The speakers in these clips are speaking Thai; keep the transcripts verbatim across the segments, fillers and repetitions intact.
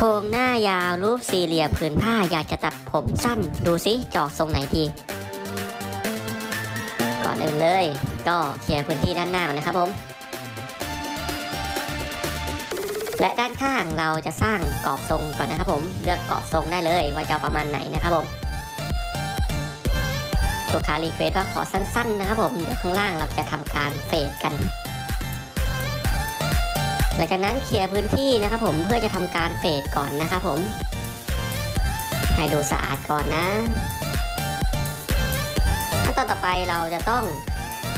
โครงหน้ายาวรูปสี่เหลี่ยมผืนผ้าอยากจะตัดผมสั้นดูสิจอกทรงไหนดีก่อนอื่นเลยก็เคลียร์พื้นที่ด้านหน้านะครับผมและด้านข้างเราจะสร้างกรอบทรงก่อนนะครับผมเลือกกรอบทรงได้เลยว่าจะประมาณไหนนะครับผมลูกค้ารีเควสต์ว่าขอสั้นๆนะครับผมเดี๋ยวข้างล่างเราจะทำการเฟดกันหลังจากนั้นเคลียร์พื้นที่นะครับผมเพื่อจะทำการเฟดก่อนนะครับผมให้ดูสะอาดก่อนนะขั้นตอนต่อไปเราจะต้อง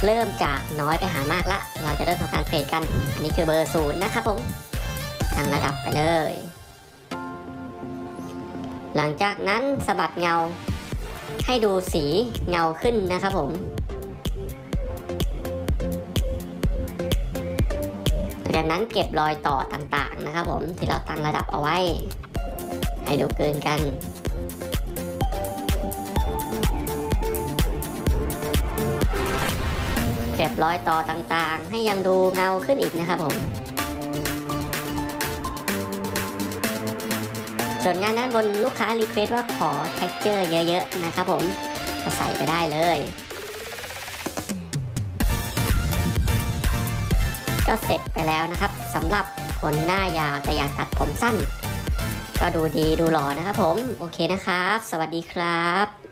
เริ่มจากน้อยไปหามากละเราจะเริ่มทำการเฟดกันอันนี้คือเบอร์ศูนย์นะครับผมตั้งระดับไปเลยหลังจากนั้นสะบัดเงาให้ดูสีเงาขึ้นนะครับผมจากนั้นเก็บรอยต่อต่างๆนะครับผมที่เราตั้งระดับเอาไว้ให้ดูเกินกันเก็บรอยต่อต่างๆให้ยังดูเงาขึ้นอีกนะครับผมส่วนงานด้านบนลูกค้ารีเควสต์ว่าขอเท็กเจอร์เยอะๆนะครับผมก็ใส่ไปได้เลยก็เสร็จไปแล้วนะครับสำหรับคนหน้ายาวแต่อยากตัดผมสั้นก็ดูดีดูหล่อนะครับผมโอเคนะครับสวัสดีครับ